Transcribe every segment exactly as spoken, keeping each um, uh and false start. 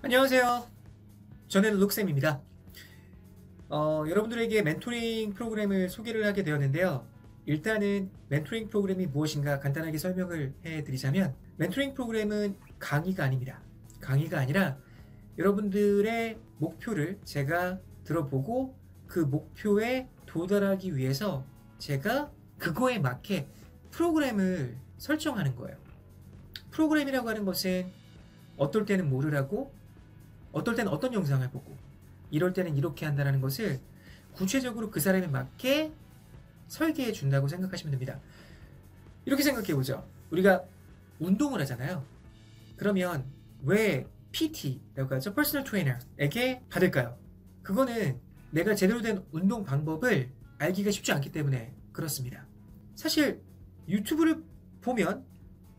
안녕하세요. 저는 룩쌤입니다. 어, 여러분들에게 멘토링 프로그램을 소개를 하게 되었는데요. 일단은 멘토링 프로그램이 무엇인가 간단하게 설명을 해드리자면, 멘토링 프로그램은 강의가 아닙니다. 강의가 아니라 여러분들의 목표를 제가 들어보고 그 목표에 도달하기 위해서 제가 그거에 맞게 프로그램을 설정하는 거예요. 프로그램이라고 하는 것은 어떨 때는 뭐를 하고 어떨 때는 어떤 영상을 보고 이럴 때는 이렇게 한다는 것을 구체적으로 그 사람에 맞게 설계해 준다고 생각하시면 됩니다. 이렇게 생각해 보죠. 우리가 운동을 하잖아요. 그러면 왜 피티라고 하죠? 퍼스널 트레이너에게 받을까요? 그거는 내가 제대로 된 운동 방법을 알기가 쉽지 않기 때문에 그렇습니다. 사실 유튜브를 보면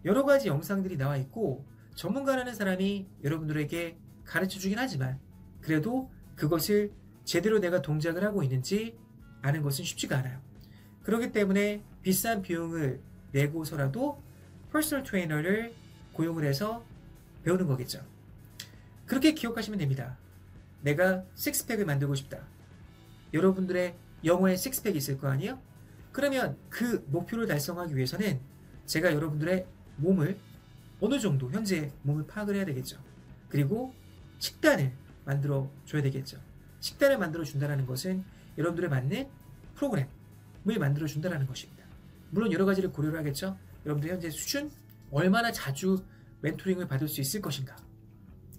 여러 가지 영상들이 나와 있고 전문가라는 사람이 여러분들에게 가르쳐 주긴 하지만 그래도 그것을 제대로 내가 동작을 하고 있는지 아는 것은 쉽지가 않아요. 그렇기 때문에 비싼 비용을 내고서라도 퍼스널 트레이너를 고용을 해서 배우는 거겠죠. 그렇게 기억하시면 됩니다. 내가 식스팩을 만들고 싶다. 여러분들의 영어에 식스팩이 있을 거 아니에요? 그러면 그 목표를 달성하기 위해서는 제가 여러분들의 몸을 어느 정도 현재 몸을 파악을 해야 되겠죠. 그리고 식단을 만들어 줘야 되겠죠. 식단을 만들어 준다는 것은 여러분들의 맞는 프로그램을 만들어 준다는 것입니다. 물론 여러 가지를 고려를 하겠죠. 여러분들의 현재 수준, 얼마나 자주 멘토링을 받을 수 있을 것인가.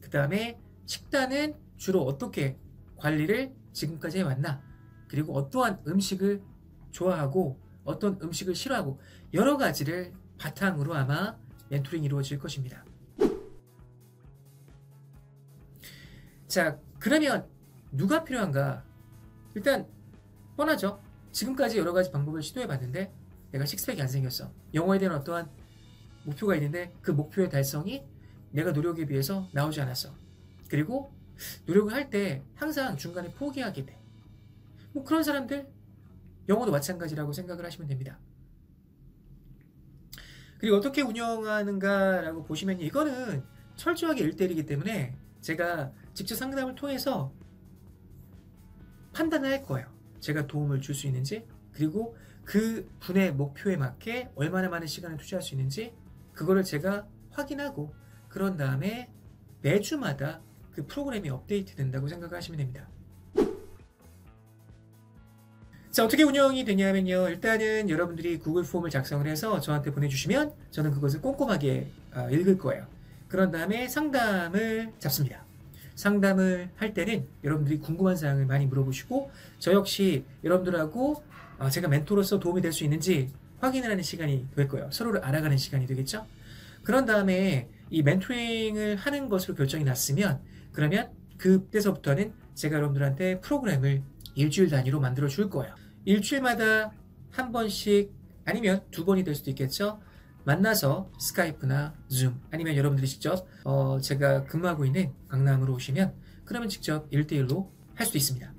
그 다음에 식단은 주로 어떻게 관리를 지금까지 해왔나. 그리고 어떠한 음식을 좋아하고 어떤 음식을 싫어하고 여러 가지를 바탕으로 아마 멘토링이 이루어질 것입니다. 자, 그러면 누가 필요한가? 일단 뻔하죠. 지금까지 여러 가지 방법을 시도해봤는데 내가 식스팩이 안 생겼어. 영어에 대한 어떠한 목표가 있는데 그 목표의 달성이 내가 노력에 비해서 나오지 않았어. 그리고 노력을 할 때 항상 중간에 포기하게 돼. 뭐 그런 사람들 영어도 마찬가지라고 생각을 하시면 됩니다. 그리고 어떻게 운영하는가 라고 보시면 이거는 철저하게 일대일이기 때문에 제가 직접 상담을 통해서 판단을 할 거예요. 제가 도움을 줄 수 있는지, 그리고 그 분의 목표에 맞게 얼마나 많은 시간을 투자할 수 있는지 그거를 제가 확인하고 그런 다음에 매주마다 그 프로그램이 업데이트 된다고 생각하시면 됩니다. 자, 어떻게 운영이 되냐면요, 일단은 여러분들이 구글 폼을 작성을 해서 저한테 보내주시면 저는 그것을 꼼꼼하게 읽을 거예요. 그런 다음에 상담을 잡습니다. 상담을 할 때는 여러분들이 궁금한 사항을 많이 물어보시고 저 역시 여러분들하고 제가 멘토로서 도움이 될 수 있는지 확인을 하는 시간이 될 거예요. 서로를 알아가는 시간이 되겠죠. 그런 다음에 이 멘토링을 하는 것으로 결정이 났으면 그러면 그때서부터는 제가 여러분들한테 프로그램을 일주일 단위로 만들어 줄 거예요. 일주일마다 한 번씩 아니면 두 번이 될 수도 있겠죠. 만나서 스카이프나 줌 아니면 여러분들이 직접 어 제가 근무하고 있는 강남으로 오시면 그러면 직접 일 대일로 할 수도 있습니다.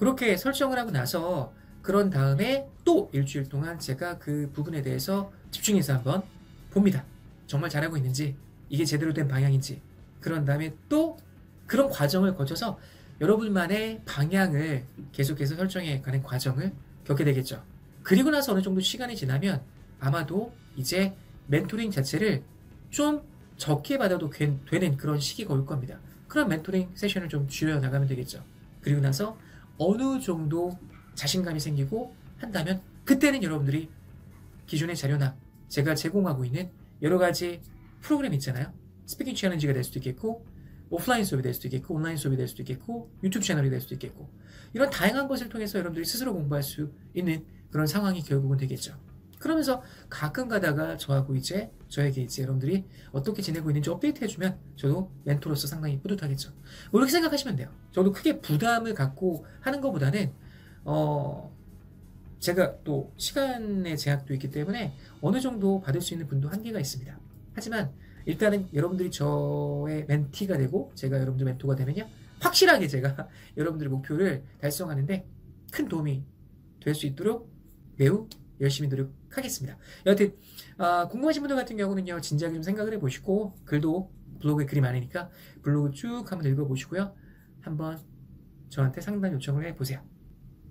그렇게 설정을 하고 나서 그런 다음에 또 일주일 동안 제가 그 부분에 대해서 집중해서 한번 봅니다. 정말 잘하고 있는지, 이게 제대로 된 방향인지. 그런 다음에 또 그런 과정을 거쳐서 여러분만의 방향을 계속해서 설정해 가는 과정을 겪게 되겠죠. 그리고 나서 어느 정도 시간이 지나면 아마도 이제 멘토링 자체를 좀 적게 받아도 되는 그런 시기가 올 겁니다. 그럼 멘토링 세션을 좀 줄여 나가면 되겠죠. 그리고 나서 어느 정도 자신감이 생기고 한다면 그때는 여러분들이 기존의 자료나 제가 제공하고 있는 여러 가지 프로그램 있잖아요. 스피킹 챌린지가 될 수도 있겠고 오프라인 수업이 될 수도 있겠고 온라인 수업이 될 수도 있겠고 유튜브 채널이 될 수도 있겠고 이런 다양한 것을 통해서 여러분들이 스스로 공부할 수 있는 그런 상황이 결국은 되겠죠. 그러면서 가끔 가다가 저하고 이제 저에게 이제 여러분들이 어떻게 지내고 있는지 업데이트 해주면 저도 멘토로서 상당히 뿌듯하겠죠. 뭐 이렇게 생각하시면 돼요. 저도 크게 부담을 갖고 하는 것보다는 어 제가 또 시간의 제약도 있기 때문에 어느 정도 받을 수 있는 분도 한계가 있습니다. 하지만 일단은 여러분들이 저의 멘티가 되고 제가 여러분들 멘토가 되면요, 확실하게 제가 여러분들의 목표를 달성하는데 큰 도움이 될 수 있도록 매우 열심히 노력하겠습니다. 여하튼 아, 궁금하신 분들 같은 경우는요, 진지하게 좀 생각을 해보시고 글도 블로그에 글이 많으니까 블로그 쭉 한번 읽어보시고요. 한번 저한테 상담 요청을 해보세요.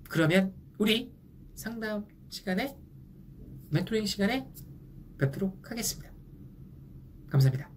그러면 우리 상담 시간에, 멘토링 시간에 뵙도록 하겠습니다. 감사합니다.